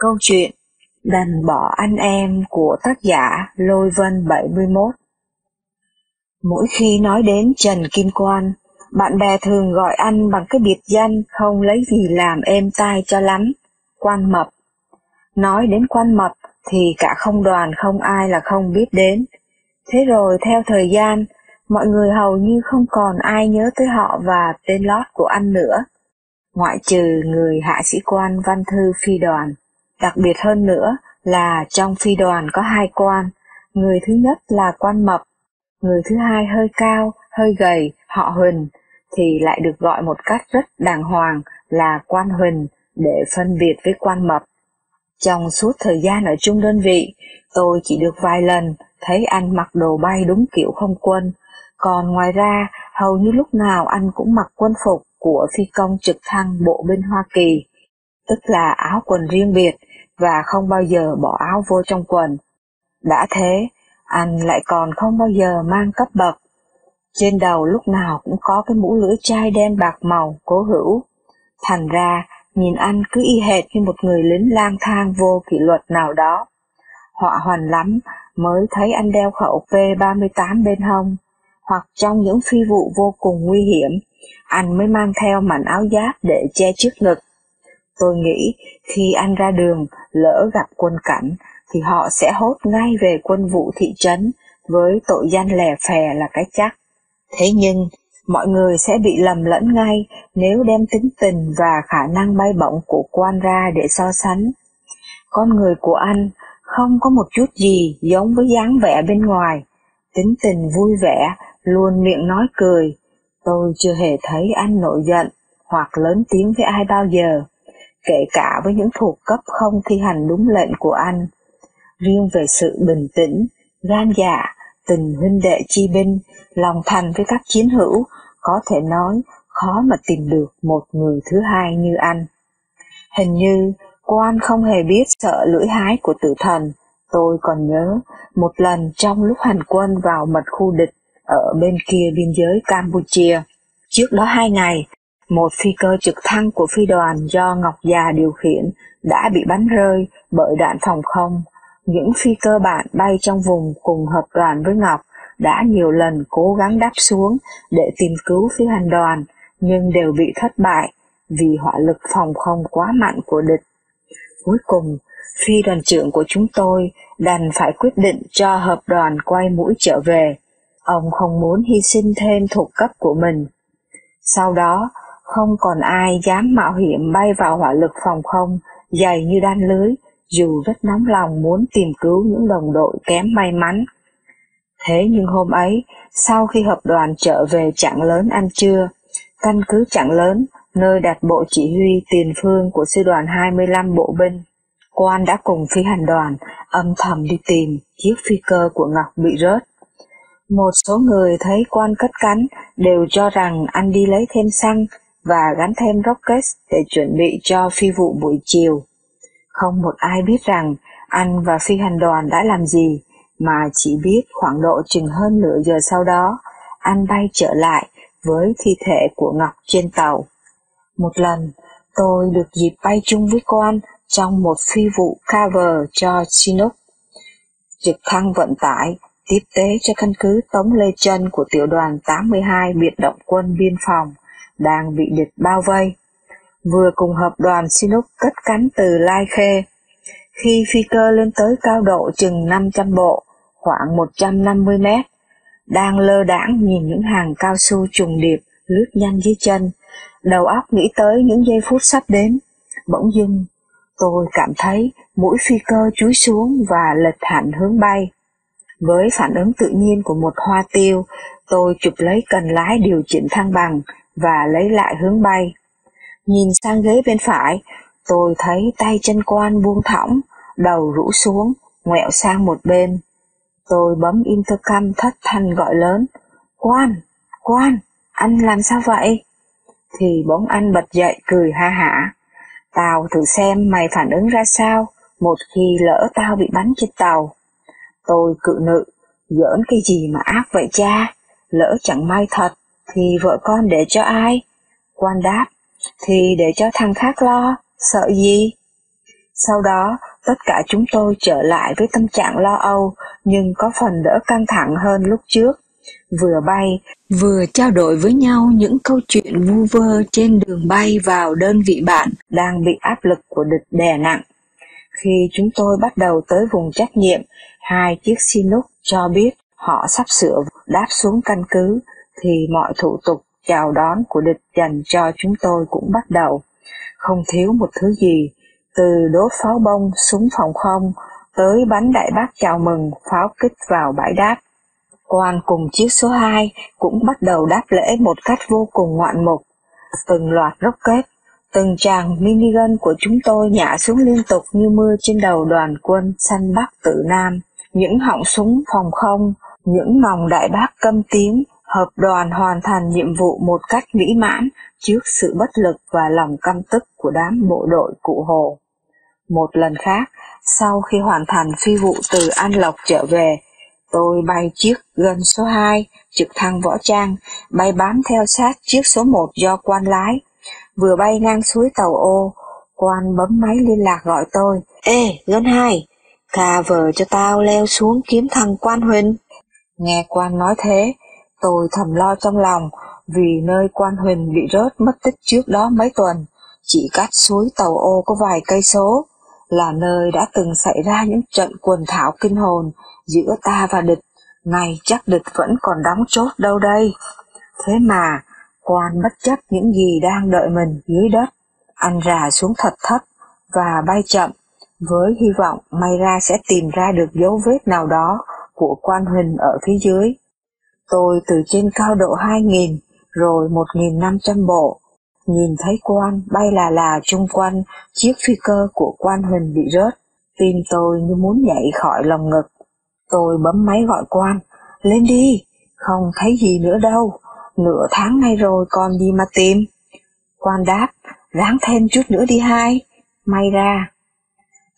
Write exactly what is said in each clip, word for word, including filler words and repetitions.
Câu chuyện Đành bỏ anh em của tác giả Lôi Vân bảy mươi mốt. Mỗi khi nói đến Trần Kim Quan, bạn bè thường gọi anh bằng cái biệt danh không lấy gì làm êm tai cho lắm, Quan Mập. Nói đến Quan Mập thì cả không đoàn không ai là không biết đến. Thế rồi theo thời gian, mọi người hầu như không còn ai nhớ tới họ và tên lót của anh nữa, ngoại trừ người hạ sĩ quan Văn Thư Phi Đoàn. Đặc biệt hơn nữa là trong phi đoàn có hai quan, người thứ nhất là Quan Mập, người thứ hai hơi cao, hơi gầy, họ Huỳnh, thì lại được gọi một cách rất đàng hoàng là Quan Huỳnh để phân biệt với Quan Mập. Trong suốt thời gian ở chung đơn vị, tôi chỉ được vài lần thấy anh mặc đồ bay đúng kiểu không quân, còn ngoài ra hầu như lúc nào anh cũng mặc quân phục của phi công trực thăng bộ binh Hoa Kỳ, tức là áo quần riêng biệt và không bao giờ bỏ áo vô trong quần. Đã thế, anh lại còn không bao giờ mang cấp bậc. Trên đầu lúc nào cũng có cái mũ lưỡi chai đen bạc màu cố hữu. Thành ra, nhìn anh cứ y hệt như một người lính lang thang vô kỷ luật nào đó. Họa hoằn lắm mới thấy anh đeo khẩu P ba mươi tám bên hông, hoặc trong những phi vụ vô cùng nguy hiểm, anh mới mang theo mảnh áo giáp để che trước ngực. Tôi nghĩ khi anh ra đường, lỡ gặp quân cảnh, thì họ sẽ hốt ngay về quân vụ thị trấn với tội danh lè phè là cái chắc. Thế nhưng, mọi người sẽ bị lầm lẫn ngay nếu đem tính tình và khả năng bay bổng của Quan ra để so sánh. Con người của anh không có một chút gì giống với dáng vẻ bên ngoài, tính tình vui vẻ, luôn miệng nói cười. Tôi chưa hề thấy anh nổi giận hoặc lớn tiếng với ai bao giờ, kể cả với những thuộc cấp không thi hành đúng lệnh của anh. Riêng về sự bình tĩnh, gan dạ, tình huynh đệ chi binh, lòng thành với các chiến hữu, có thể nói khó mà tìm được một người thứ hai như anh. Hình như Quan không hề biết sợ lưỡi hái của tử thần. Tôi còn nhớ một lần trong lúc hành quân vào mật khu địch ở bên kia biên giới Campuchia. Trước đó hai ngày, một phi cơ trực thăng của phi đoàn do Ngọc Già điều khiển đã bị bắn rơi bởi đạn phòng không. Những phi cơ bạn bay trong vùng cùng hợp đoàn với Ngọc đã nhiều lần cố gắng đáp xuống để tìm cứu phi hành đoàn, nhưng đều bị thất bại vì hỏa lực phòng không quá mạnh của địch. Cuối cùng, phi đoàn trưởng của chúng tôi đành phải quyết định cho hợp đoàn quay mũi trở về. Ông không muốn hy sinh thêm thuộc cấp của mình. Sau đó, không còn ai dám mạo hiểm bay vào hỏa lực phòng không dày như đan lưới, dù rất nóng lòng muốn tìm cứu những đồng đội kém may mắn. Thế nhưng hôm ấy, sau khi hợp đoàn trở về Chạng Lớn ăn trưa, căn cứ Chạng Lớn, nơi đặt bộ chỉ huy tiền phương của sư đoàn hai mươi lăm bộ binh, Quan đã cùng phi hành đoàn âm thầm đi tìm chiếc phi cơ của Ngọc bị rớt. Một số người thấy Quan cất cánh đều cho rằng anh đi lấy thêm xăng và gắn thêm rocket để chuẩn bị cho phi vụ buổi chiều. Không một ai biết rằng anh và phi hành đoàn đã làm gì, mà chỉ biết khoảng độ chừng hơn nửa giờ sau đó, anh bay trở lại với thi thể của Ngọc trên tàu. Một lần, tôi được dịp bay chung với Quan trong một phi vụ cover cho Chinook, trực thăng vận tải tiếp tế cho căn cứ Tống Lê Chân của tiểu đoàn tám mươi hai Biệt Động Quân Biên Phòng đang bị địch bao vây. Vừa cùng hợp đoàn Chinook cất cánh từ Lai Khê, khi phi cơ lên tới cao độ chừng năm trăm bộ, khoảng một trăm năm mươi mét, đang lơ đãng nhìn những hàng cao su trùng điệp lướt nhanh dưới chân, đầu óc nghĩ tới những giây phút sắp đến, bỗng dưng tôi cảm thấy mũi phi cơ chúi xuống và lệch hẳn hướng bay. Với phản ứng tự nhiên của một hoa tiêu, tôi chụp lấy cần lái điều chỉnh thăng bằng và lấy lại hướng bay. Nhìn sang ghế bên phải, tôi thấy tay chân Quan buông thõng, đầu rũ xuống, ngoẹo sang một bên. Tôi bấm intercom thất thanh gọi lớn, Quan, Quan, anh làm sao vậy? Thì bỗng anh bật dậy cười ha hả, tao thử xem mày phản ứng ra sao một khi lỡ tao bị bắn trên tàu. Tôi cự nữ, giỡn cái gì mà ác vậy cha, lỡ chẳng may thật thì vợ con để cho ai? Quan đáp, thì để cho thằng khác lo, sợ gì? Sau đó, tất cả chúng tôi trở lại với tâm trạng lo âu, nhưng có phần đỡ căng thẳng hơn lúc trước. Vừa bay, vừa trao đổi với nhau những câu chuyện vu vơ trên đường bay vào đơn vị bạn đang bị áp lực của địch đè nặng. Khi chúng tôi bắt đầu tới vùng trách nhiệm, hai chiếc Chinook cho biết họ sắp sửa đáp xuống căn cứ, thì mọi thủ tục chào đón của địch dành cho chúng tôi cũng bắt đầu. Không thiếu một thứ gì, từ đốt pháo bông, súng phòng không, tới bắn đại bác chào mừng, pháo kích vào bãi đáp. Quan cùng chiếc số hai cũng bắt đầu đáp lễ một cách vô cùng ngoạn mục. Từng loạt rocket, từng tràng minigun của chúng tôi nhả xuống liên tục như mưa trên đầu đoàn quân săn Bắc tự Nam. Những họng súng phòng không, những nòng đại bác câm tiếng, hợp đoàn hoàn thành nhiệm vụ một cách mỹ mãn trước sự bất lực và lòng căm tức của đám bộ đội Cụ Hồ. Một lần khác, sau khi hoàn thành phi vụ từ An Lộc trở về, tôi bay chiếc gần số hai, trực thăng võ trang, bay bám theo sát chiếc số một do Quan lái. Vừa bay ngang suối Tàu Ô, Quan bấm máy liên lạc gọi tôi. Ê, Gân hai, cà vờ cho tao leo xuống kiếm thằng Quan Huỳnh. Nghe Quan nói thế, tôi thầm lo trong lòng, vì nơi Quan Huỳnh bị rớt mất tích trước đó mấy tuần, chỉ cách suối Tàu Ô có vài cây số, là nơi đã từng xảy ra những trận quần thảo kinh hồn giữa ta và địch. Này chắc địch vẫn còn đóng chốt đâu đây. Thế mà, Quan bất chấp những gì đang đợi mình dưới đất, ăn rà xuống thật thấp và bay chậm, với hy vọng may ra sẽ tìm ra được dấu vết nào đó của Quan Huỳnh ở phía dưới. Tôi từ trên cao độ hai nghìn, rồi một nghìn năm trăm bộ, nhìn thấy Quan bay là là chung quanh chiếc phi cơ của Quan Huỳnh bị rớt, tim tôi như muốn nhảy khỏi lồng ngực. Tôi bấm máy gọi Quan, lên đi, không thấy gì nữa đâu, nửa tháng nay rồi còn gì mà tìm. Quan đáp, ráng thêm chút nữa đi hai, may ra.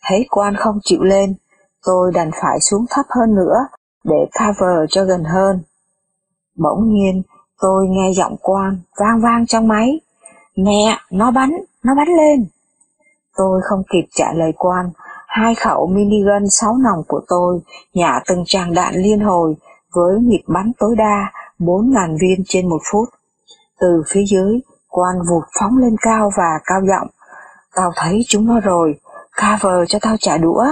Thấy Quan không chịu lên, tôi đành phải xuống thấp hơn nữa để cover cho gần hơn. Bỗng nhiên, tôi nghe giọng Quan vang vang trong máy. Mẹ, nó bắn, nó bắn lên. Tôi không kịp trả lời Quan, hai khẩu minigun sáu nòng của tôi nhả từng tràng đạn liên hồi với nhịp bắn tối đa bốn nghìn viên trên một phút. Từ phía dưới, Quan vụt phóng lên cao và cao giọng. Tao thấy chúng nó rồi, cover cho tao trả đũa.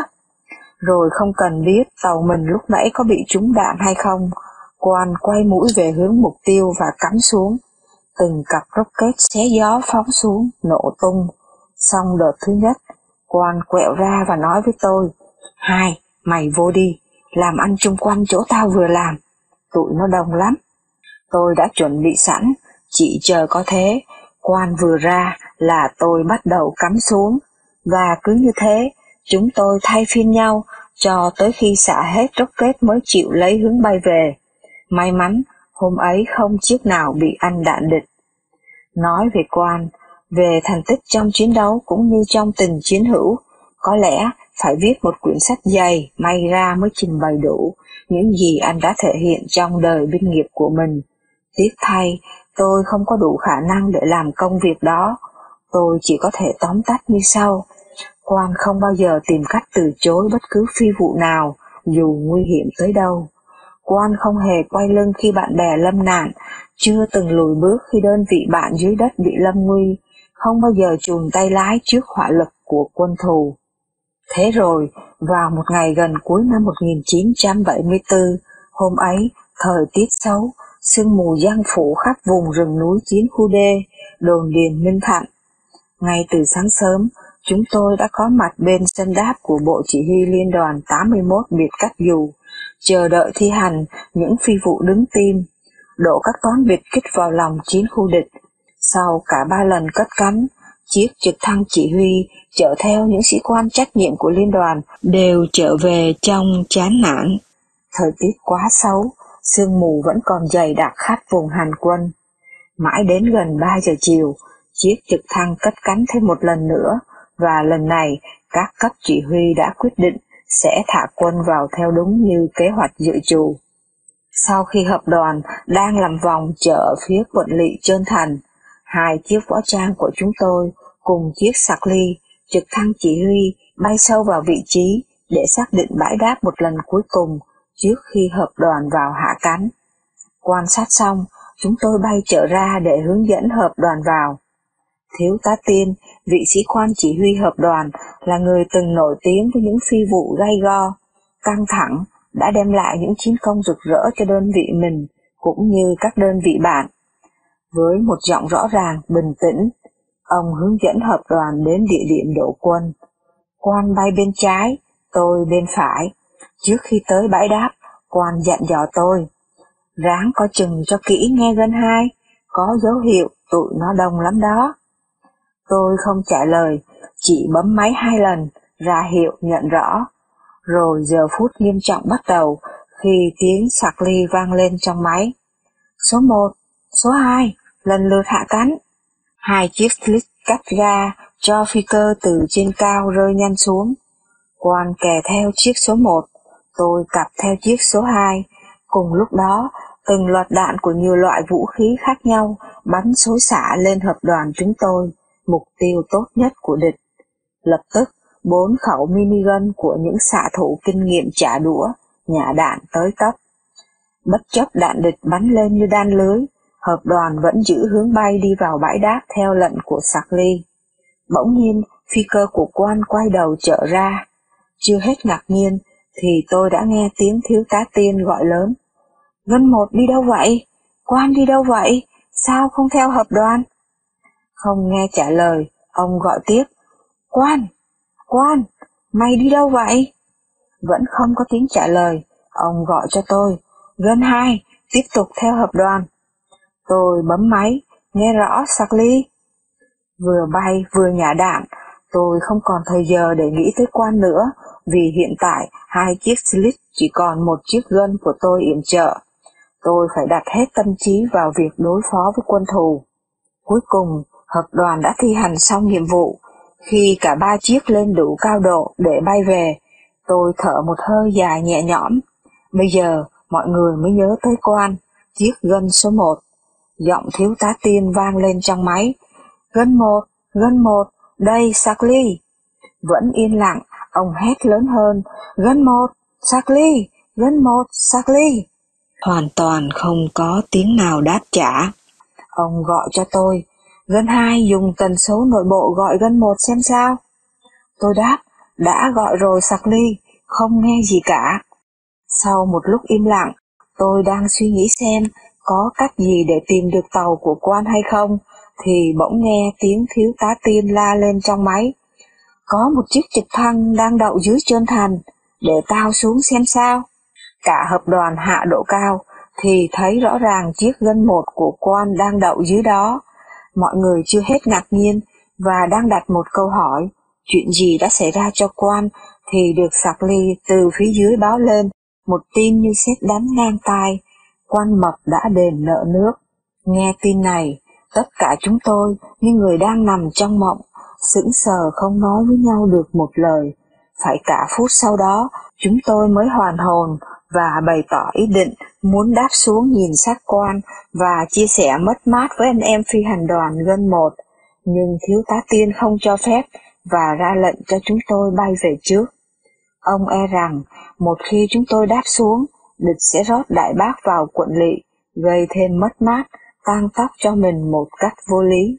Rồi không cần biết tàu mình lúc nãy có bị trúng đạn hay không, Quan quay mũi về hướng mục tiêu và cắm xuống. Từng cặp rocket xé gió phóng xuống, nổ tung. Xong đợt thứ nhất, Quan quẹo ra và nói với tôi, hai, mày vô đi, làm ăn chung quanh chỗ tao vừa làm, tụi nó đông lắm. Tôi đã chuẩn bị sẵn, chỉ chờ có thế, Quan vừa ra là tôi bắt đầu cắm xuống. Và cứ như thế, chúng tôi thay phiên nhau, cho tới khi xả hết rocket mới chịu lấy hướng bay về. May mắn, hôm ấy không chiếc nào bị ăn đạn địch. Nói về Quan, về thành tích trong chiến đấu cũng như trong tình chiến hữu, có lẽ phải viết một quyển sách dày, may ra mới trình bày đủ những gì anh đã thể hiện trong đời binh nghiệp của mình. Tiếc thay, tôi không có đủ khả năng để làm công việc đó. Tôi chỉ có thể tóm tắt như sau. Quan không bao giờ tìm cách từ chối bất cứ phi vụ nào, dù nguy hiểm tới đâu. Quan không hề quay lưng khi bạn bè lâm nạn, chưa từng lùi bước khi đơn vị bạn dưới đất bị lâm nguy, không bao giờ chùn tay lái trước hỏa lực của quân thù. Thế rồi, vào một ngày gần cuối năm một nghìn chín trăm bảy mươi tư, hôm ấy, thời tiết xấu, sương mù giăng phủ khắp vùng rừng núi chiến khu D, đồn Điền Minh Thạnh. Ngay từ sáng sớm, chúng tôi đã có mặt bên sân đáp của Bộ Chỉ huy Liên đoàn tám mươi mốt Biệt Cách Dù, chờ đợi thi hành những phi vụ đứng tim, đổ các toán biệt kích vào lòng chiến khu địch. Sau cả ba lần cất cánh, chiếc trực thăng chỉ huy chở theo những sĩ quan trách nhiệm của liên đoàn đều trở về trong chán nản. Thời tiết quá xấu, sương mù vẫn còn dày đặc khắp vùng hành quân. Mãi đến gần ba giờ chiều, chiếc trực thăng cất cánh thêm một lần nữa, và lần này các cấp chỉ huy đã quyết định sẽ thả quân vào theo đúng như kế hoạch dự trù. Sau khi hợp đoàn đang làm vòng chợ phía quận lỵ Chơn Thành, hai chiếc võ trang của chúng tôi cùng chiếc sạc ly, trực thăng chỉ huy bay sâu vào vị trí để xác định bãi đáp một lần cuối cùng trước khi hợp đoàn vào hạ cánh. Quan sát xong, chúng tôi bay trở ra để hướng dẫn hợp đoàn vào. Thiếu tá Tiên, vị sĩ quan chỉ huy hợp đoàn, là người từng nổi tiếng với những phi vụ gay go, căng thẳng, đã đem lại những chiến công rực rỡ cho đơn vị mình cũng như các đơn vị bạn. Với một giọng rõ ràng, bình tĩnh, ông hướng dẫn hợp đoàn đến địa điểm đổ quân. Quan bay bên trái, tôi bên phải. Trước khi tới bãi đáp, Quan dặn dò tôi: ráng có chừng cho kỹ nghe gân hai, có dấu hiệu tụi nó đông lắm đó. Tôi không trả lời, chỉ bấm máy hai lần, ra hiệu nhận rõ. Rồi giờ phút nghiêm trọng bắt đầu khi tiếng sạc ly vang lên trong máy. Số một, số hai, lần lượt hạ cánh. Hai chiếc lít cắt ga cho phi cơ từ trên cao rơi nhanh xuống. Quan kè theo chiếc số một, tôi cặp theo chiếc số hai. Cùng lúc đó, từng loạt đạn của nhiều loại vũ khí khác nhau bắn xối xả lên hợp đoàn chúng tôi, mục tiêu tốt nhất của địch. Lập tức, bốn khẩu minigun của những xạ thủ kinh nghiệm trả đũa, nhả đạn tới tấp. Bất chấp đạn địch bắn lên như đan lưới, hợp đoàn vẫn giữ hướng bay đi vào bãi đáp theo lệnh của sạc ly. Bỗng nhiên, phi cơ của Quan quay đầu trở ra. Chưa hết ngạc nhiên, thì tôi đã nghe tiếng thiếu tá Tiên gọi lớn: Vân một đi đâu vậy? Quan đi đâu vậy? Sao không theo hợp đoàn? Không nghe trả lời, ông gọi tiếp: Quan! Quan! Mày đi đâu vậy? Vẫn không có tiếng trả lời, ông gọi cho tôi: Vân hai, tiếp tục theo hợp đoàn. Tôi bấm máy, nghe rõ sạc ly. Vừa bay vừa nhả đạn, tôi không còn thời giờ để nghĩ tới Quan nữa, vì hiện tại hai chiếc slip chỉ còn một chiếc gân của tôi yểm trợ. Tôi phải đặt hết tâm trí vào việc đối phó với quân thù. Cuối cùng, hợp đoàn đã thi hành xong nhiệm vụ. Khi cả ba chiếc lên đủ cao độ để bay về, tôi thở một hơi dài nhẹ nhõm. Bây giờ, mọi người mới nhớ tới Quan, chiếc gân số một. Giọng thiếu tá Tiên vang lên trong máy: Gân một, gân một, đây sạc ly. Vẫn yên lặng, ông hét lớn hơn: Gân một, sạc ly, gân một, sạc ly. Hoàn toàn không có tiếng nào đáp trả. Ông gọi cho tôi: Gân hai dùng tần số nội bộ gọi gân một xem sao. Tôi đáp: đã gọi rồi sạc ly, không nghe gì cả. Sau một lúc im lặng, tôi đang suy nghĩ xem có cách gì để tìm được tàu của Quan hay không, thì bỗng nghe tiếng thiếu tá Tiên la lên trong máy: Có một chiếc trực thăng đang đậu dưới Chơn Thành, để tao xuống xem sao. Cả hợp đoàn hạ độ cao, thì thấy rõ ràng chiếc gân một của Quan đang đậu dưới đó. Mọi người chưa hết ngạc nhiên và đang đặt một câu hỏi: chuyện gì đã xảy ra cho Quan? Thì được sạc ly từ phía dưới báo lên một tin như sét đánh ngang tai: Quan Mập đã đền nợ nước. Nghe tin này, tất cả chúng tôi như người đang nằm trong mộng, sững sờ không nói với nhau được một lời. Phải cả phút sau đó, chúng tôi mới hoàn hồn và bày tỏ ý định muốn đáp xuống nhìn xác Quan và chia sẻ mất mát với anh em phi hành đoàn gân một. Nhưng thiếu tá Tiên không cho phép và ra lệnh cho chúng tôi bay về trước. Ông e rằng một khi chúng tôi đáp xuống, địch sẽ rót đại bác vào quận lỵ, gây thêm mất mát, tang tóc cho mình một cách vô lý.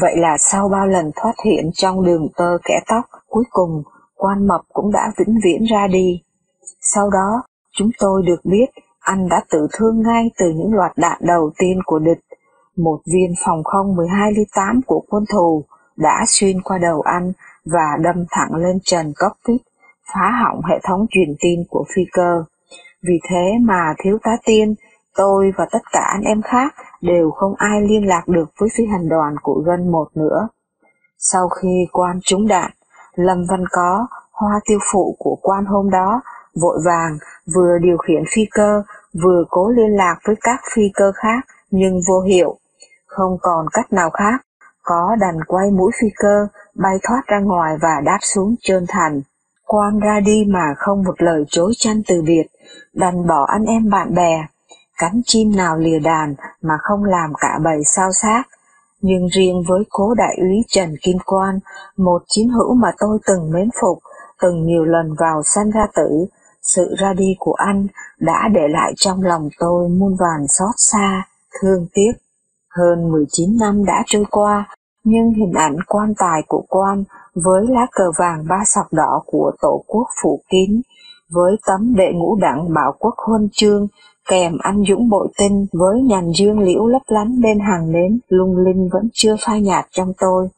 Vậy là sau bao lần thoát hiểm trong đường tơ kẻ tóc, cuối cùng Quan Mập cũng đã vĩnh viễn ra đi. Sau đó, chúng tôi được biết anh đã tử thương ngay từ những loạt đạn đầu tiên của địch. Một viên phòng không mười hai ly tám của quân thù đã xuyên qua đầu anh và đâm thẳng lên trần cockpit, phá hỏng hệ thống truyền tin của phi cơ. Vì thế mà thiếu tá Tiên, tôi và tất cả anh em khác đều không ai liên lạc được với phi hành đoàn của gân một nữa. Sau khi Quan trúng đạn, Lâm Văn Có, hoa tiêu phụ của Quan hôm đó, vội vàng vừa điều khiển phi cơ vừa cố liên lạc với các phi cơ khác nhưng vô hiệu. Không còn cách nào khác, Có đành quay mũi phi cơ bay thoát ra ngoài và đáp xuống Chơn Thành. Quan ra đi mà không một lời chối chăn từ biệt, đành bỏ anh em bạn bè. Cánh chim nào lìa đàn mà không làm cả bầy sao xác. nhưng riêng với cố đại úy Trần Kim Quan, một chiến hữu mà tôi từng mến phục, từng nhiều lần vào săn ra tử, sự ra đi của anh đã để lại trong lòng tôi muôn vàn xót xa, thương tiếc. Hơn mười chín năm đã trôi qua, nhưng hình ảnh quan tài của Quan với lá cờ vàng ba sọc đỏ của Tổ quốc phủ kín, với tấm đệ ngũ đẳng Bảo Quốc huân chương, kèm anh dũng bội tinh với nhành dương liễu lấp lánh bên hàng nến lung linh vẫn chưa phai nhạt trong tôi.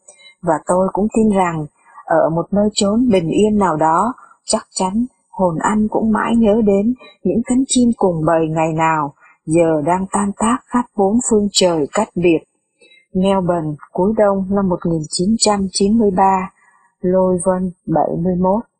Và tôi cũng tin rằng, ở một nơi chốn bình yên nào đó, chắc chắn hồn anh cũng mãi nhớ đến những cánh chim cùng bầy ngày nào, giờ đang tan tác khắp bốn phương trời cách biệt. Melbourne, cuối đông năm một nghìn chín trăm chín mươi ba, Lôi Vân bảy mươi mốt.